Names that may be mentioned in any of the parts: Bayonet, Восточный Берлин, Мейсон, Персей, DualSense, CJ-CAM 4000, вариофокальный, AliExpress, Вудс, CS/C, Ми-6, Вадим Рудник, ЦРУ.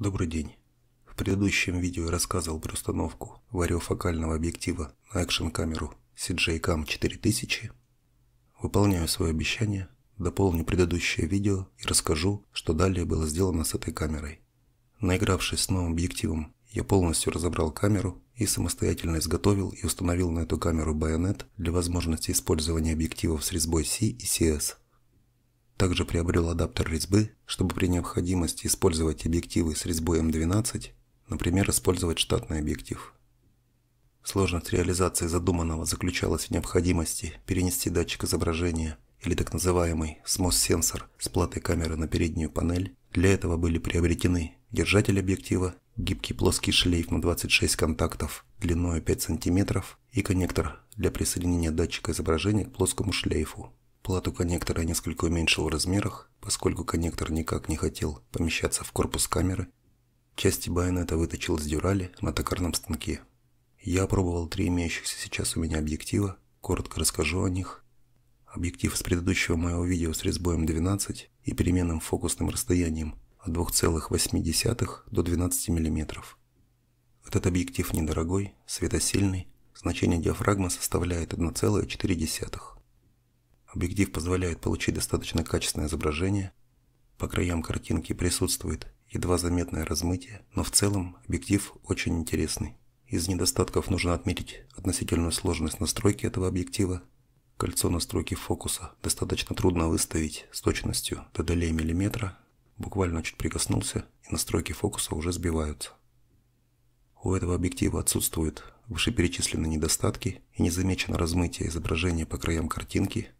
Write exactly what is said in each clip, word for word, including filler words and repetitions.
Добрый день! В предыдущем видео я рассказывал про установку вариофокального объектива на экшн-камеру си джей кам четыре тысячи. Выполняю свое обещание, дополню предыдущее видео и расскажу, что далее было сделано с этой камерой. Наигравшись с новым объективом, я полностью разобрал камеру и самостоятельно изготовил и установил на эту камеру Bayonet для возможности использования объективов с резьбой C и си эс. Также приобрел адаптер резьбы, чтобы при необходимости использовать объективы с резьбой эм двенадцать, например, использовать штатный объектив. Сложность реализации задуманного заключалась в необходимости перенести датчик изображения или так называемый си эм о эс-сенсор с платой камеры на переднюю панель. Для этого были приобретены держатель объектива, гибкий плоский шлейф на двадцать шесть контактов длиной пять сантиметров и коннектор для присоединения датчика изображения к плоскому шлейфу. Плату коннектора я несколько уменьшил в размерах, поскольку коннектор никак не хотел помещаться в корпус камеры. Части байонета выточил из дюрали на токарном станке. Я опробовал три имеющихся сейчас у меня объектива, коротко расскажу о них. Объектив с предыдущего моего видео с резьбой эм двенадцать и переменным фокусным расстоянием от двух целых восьми десятых до двенадцати миллиметров. Этот объектив недорогой, светосильный, значение диафрагмы составляет одна целая четыре десятых. Объектив позволяет получить достаточно качественное изображение. По краям картинки присутствует едва заметное размытие, но в целом объектив очень интересный. Из недостатков нужно отметить относительную сложность настройки этого объектива. Кольцо настройки фокуса достаточно трудно выставить с точностью до долей миллиметра. Буквально чуть прикоснулся, и настройки фокуса уже сбиваются. У этого объектива отсутствуют вышеперечисленные недостатки и не замечено размытие изображения по краям картинки.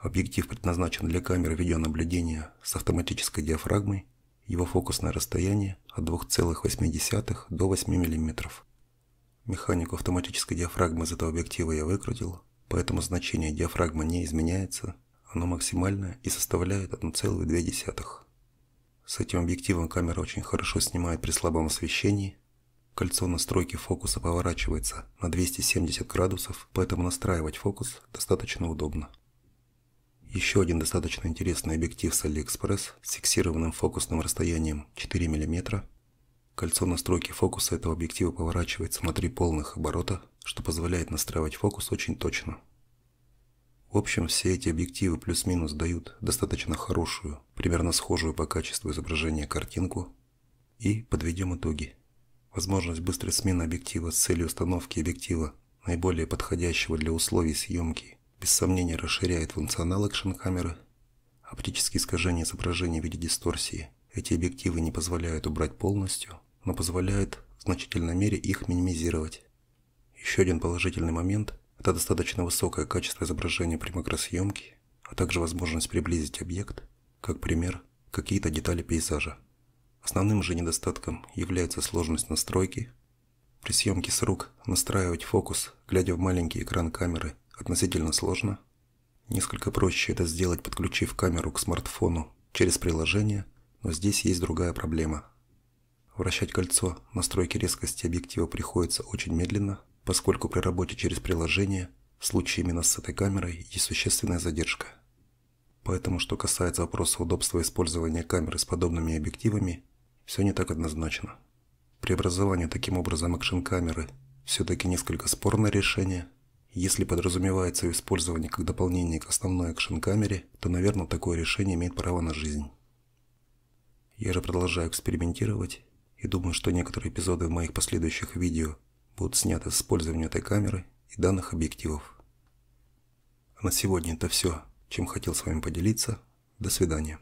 Объектив предназначен для камеры видеонаблюдения с автоматической диафрагмой. Его фокусное расстояние от двух целых восьми десятых до восьми миллиметров. Механику автоматической диафрагмы из этого объектива я выкрутил, поэтому значение диафрагмы не изменяется, оно максимальное и составляет одна целая две десятых. С этим объективом камера очень хорошо снимает при слабом освещении. Кольцо настройки фокуса поворачивается на двести семьдесят градусов, поэтому настраивать фокус достаточно удобно. Еще один достаточно интересный объектив с AliExpress с фиксированным фокусным расстоянием четыре миллиметра. Кольцо настройки фокуса этого объектива поворачивается на три полных оборота, что позволяет настраивать фокус очень точно. В общем, все эти объективы плюс-минус дают достаточно хорошую, примерно схожую по качеству изображения картинку. И подведем итоги. Возможность быстрой смены объектива с целью установки объектива, наиболее подходящего для условий съемки, без сомнения расширяет функционал экшн-камеры. Оптические искажения изображения в виде дисторсии эти объективы не позволяют убрать полностью, но позволяют в значительной мере их минимизировать. Еще один положительный момент – это достаточно высокое качество изображения при макросъемке, а также возможность приблизить объект, как пример, какие-то детали пейзажа. Основным же недостатком является сложность настройки. При съемке с рук настраивать фокус, глядя в маленький экран камеры, относительно сложно. Несколько проще это сделать, подключив камеру к смартфону через приложение, но здесь есть другая проблема. Вращать кольцо настройки резкости объектива приходится очень медленно, поскольку при работе через приложение, в случае именно с этой камерой, есть существенная задержка. Поэтому, что касается вопроса удобства использования камеры с подобными объективами, все не так однозначно. Преобразование таким образом экшн-камеры все-таки несколько спорное решение. Если подразумевается ее использование как дополнение к основной экшн-камере, то, наверное, такое решение имеет право на жизнь. Я же продолжаю экспериментировать и думаю, что некоторые эпизоды в моих последующих видео будут сняты с использованием этой камеры и данных объективов. А на сегодня это все, чем хотел с вами поделиться. До свидания.